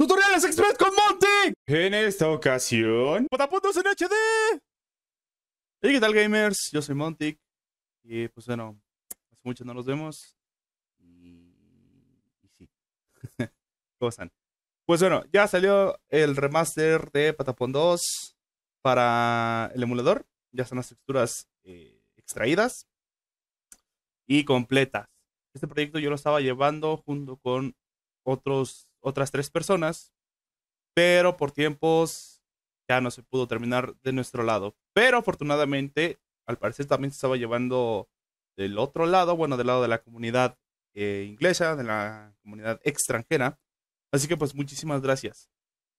¡Tutoriales Express con Monty! En esta ocasión... ¡Patapon en HD! ¿Y qué tal, gamers? Yo soy Monty. Y pues bueno, hace mucho no nos vemos. Y sí. ¿Cómo están? Pues bueno, ya salió el remaster de Patapon 2 para el emulador. Ya son las texturas extraídas y completas. Este proyecto yo lo estaba llevando junto con otras tres personas, pero por tiempos ya no se pudo terminar de nuestro lado. Pero afortunadamente, al parecer también se estaba llevando del otro lado, bueno, del lado de la comunidad inglesa, de la comunidad extranjera. Así que pues muchísimas gracias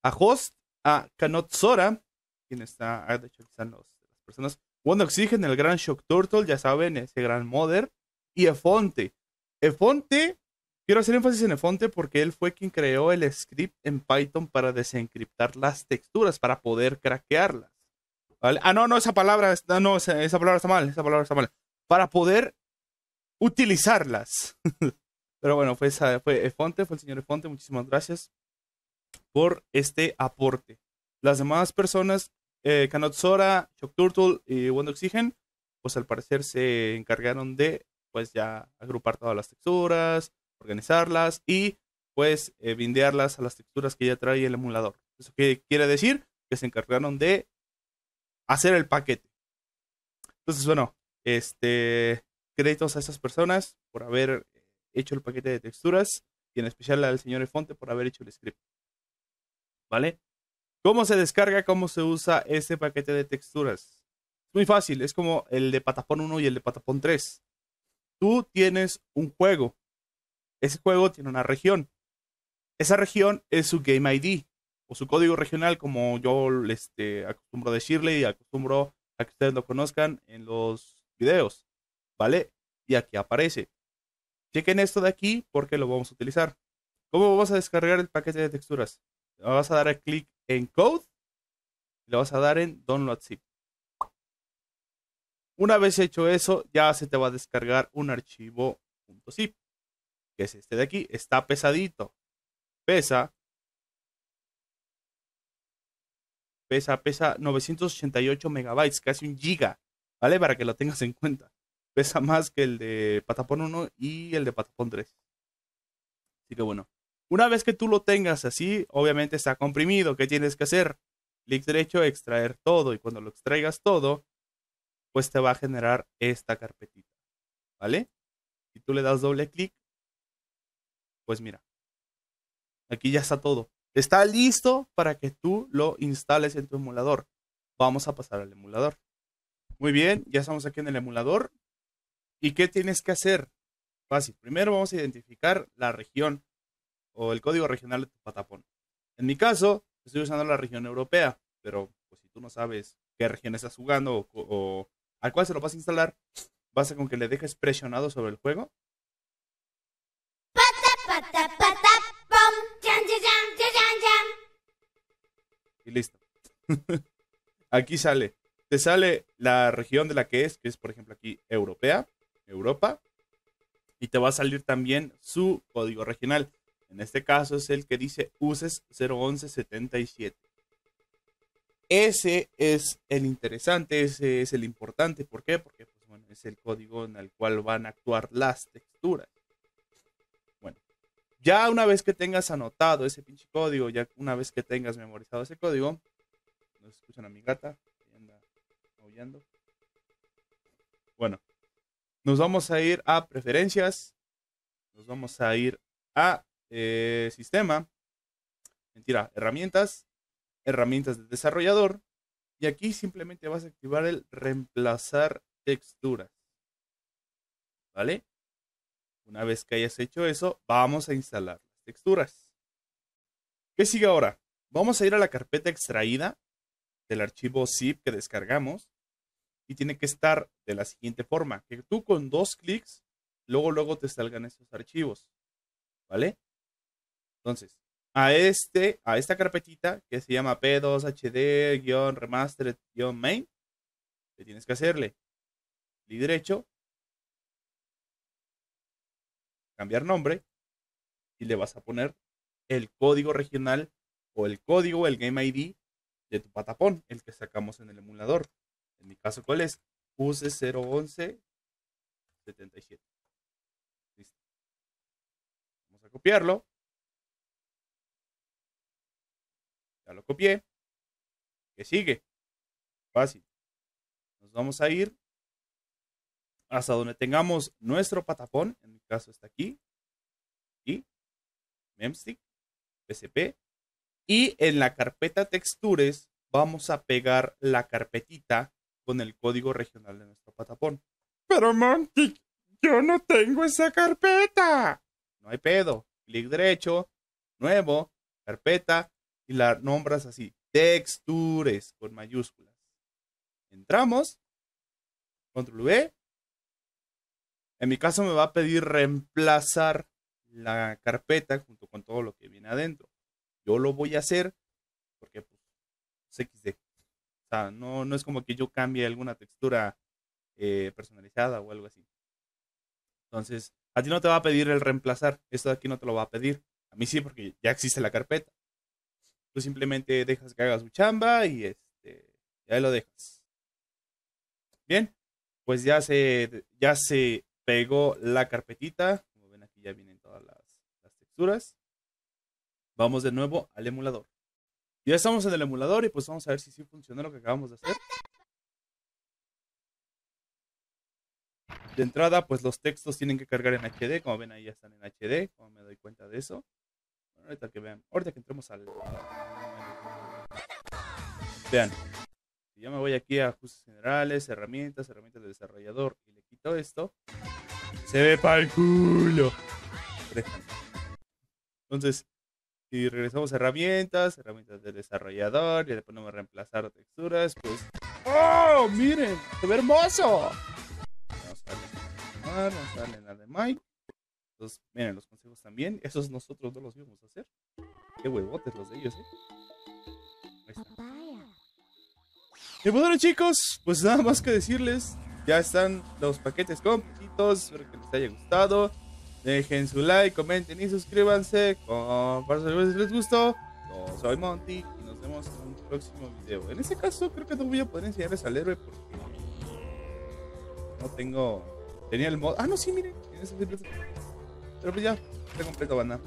a Host, a Kanotsora, quien está, de hecho están las personas, Wondaoxigen, el gran ShockTurtle, ya saben, ese gran modder, y Efonte. Efonte, quiero hacer énfasis en Efonte porque él fue quien creó el script en Python para desencriptar las texturas, para poder craquearlas. ¿Vale? Ah, no, esa palabra está mal. Para poder utilizarlas. Pero bueno, fue el señor Efonte. Muchísimas gracias por este aporte. Las demás personas, Kanotsora, ShockTurtle y Wondaoxigen, pues al parecer se encargaron de, pues ya, agrupar todas las texturas, organizarlas y pues bindearlas a las texturas que ya trae el emulador. ¿Eso qué quiere decir? Que se encargaron de hacer el paquete. Entonces, bueno, créditos a esas personas por haber hecho el paquete de texturas y en especial al señor Efonte por haber hecho el script. ¿Vale? ¿Cómo se descarga? ¿Cómo se usa este paquete de texturas? Muy fácil, es como el de Patapon 1 y el de Patapon 3. Tú tienes un juego. Ese juego tiene una región. Esa región es su Game ID o su código regional, como yo acostumbro decirle y acostumbro a que ustedes lo conozcan en los videos, ¿vale? Y aquí aparece. Chequen esto de aquí porque lo vamos a utilizar. ¿Cómo vamos a descargar el paquete de texturas? Le vas a dar clic en Code y le vas a dar en Download Zip. Una vez hecho eso, ya se te va a descargar un archivo .zip. Que es este de aquí, está pesadito. Pesa 988 megabytes, casi un giga, ¿vale? Para que lo tengas en cuenta. Pesa más que el de Patapon 1 y el de Patapon 3. Así que bueno, una vez que tú lo tengas así, obviamente está comprimido. ¿Qué tienes que hacer? Clic derecho, extraer todo. Y cuando lo extraigas todo, pues te va a generar esta carpetita, ¿vale? Si tú le das doble clic, pues mira, aquí ya está todo. Está listo para que tú lo instales en tu emulador. Vamos a pasar al emulador. Muy bien, ya estamos aquí en el emulador. ¿Y qué tienes que hacer? Fácil. Primero vamos a identificar la región o el código regional de tu Patapon. En mi caso, estoy usando la región europea, pero pues, si tú no sabes qué región estás jugando o a cuál se lo vas a instalar, basta con que le dejes presionado sobre el juego. Y listo. Aquí sale. Te sale la región de la que es por ejemplo aquí europea, Europa. Y te va a salir también su código regional. En este caso es el que dice UCES 01177. Ese es el interesante, ese es el importante. ¿Por qué? Porque pues, bueno, es el código en el cual van a actuar las texturas. Ya una vez que tengas anotado ese pinche código, ya una vez que tengas memorizado ese código, nos escuchan a mi gata, que anda aullando. Bueno, nos vamos a ir a preferencias, nos vamos a ir a sistema, mentira, herramientas, herramientas de desarrollador, y aquí simplemente vas a activar el reemplazar texturas, ¿vale? Una vez que hayas hecho eso, vamos a instalar las texturas. ¿Qué sigue ahora? Vamos a ir a la carpeta extraída del archivo zip que descargamos. Y tiene que estar de la siguiente forma. Que tú con dos clics, luego te salgan estos archivos. ¿Vale? Entonces, a esta carpetita que se llama P2HD-Remastered-Main, ¿qué tienes que hacerle? Clic derecho. Cambiar nombre y le vas a poner el código regional o el código, el Game ID de tu Patapon, el que sacamos en el emulador. En mi caso, ¿cuál es? UC01177. Listo. Vamos a copiarlo. Ya lo copié. ¿Qué sigue? Fácil. Nos vamos a ir hasta donde tengamos nuestro Patapon. En mi caso está aquí. Y memstick, PCP. Y en la carpeta textures vamos a pegar la carpetita con el código regional de nuestro Patapon. Pero Monty, yo no tengo esa carpeta. No hay pedo. Clic derecho, nuevo, carpeta. Y la nombras así, textures con mayúsculas. Entramos. Control V. En mi caso me va a pedir reemplazar la carpeta junto con todo lo que viene adentro. Yo lo voy a hacer porque pues, XD. O sea, no es como que yo cambie alguna textura personalizada o algo así. Entonces, a ti no te va a pedir el reemplazar. Esto de aquí no te lo va a pedir. A mí sí, porque ya existe la carpeta. Tú simplemente dejas que haga su chamba y ya lo dejas. Bien, pues ya se pegó la carpetita. Como ven, aquí ya vienen todas las texturas. Vamos de nuevo al emulador. Ya estamos en el emulador y pues vamos a ver si sí funciona lo que acabamos de hacer. De entrada, pues los textos tienen que cargar en HD. Como ven, ahí ya están en HD. Como me doy cuenta de eso. Bueno, ahorita que vean. Ahorita que entremos al... Vean. Yo me voy aquí a ajustes generales, herramientas del desarrollador. Y le quito esto. Se ve pa'l culo. Entonces, si regresamos a herramientas del desarrollador, y le ponemos a reemplazar texturas, pues... ¡Oh! ¡Miren! ¡Se ve hermoso! Vamos a darle en la de Mike. Entonces, miren, los consejos también. Esos nosotros no los íbamos a hacer. ¡Qué huevotes los de ellos, eh! Ahí está. Y bueno, chicos, pues nada más que decirles, ya están los paquetes completitos. Espero que les haya gustado. Dejen su like, comenten y suscríbanse. Compartan si les gustó. Yo soy Monty y nos vemos en un próximo video. En este caso creo que no voy a poder enseñarles al héroe porque no tengo... Tenía el mod... Ah, no, sí, miren. Pero pues ya, está completo, banda.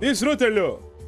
Disfrútenlo.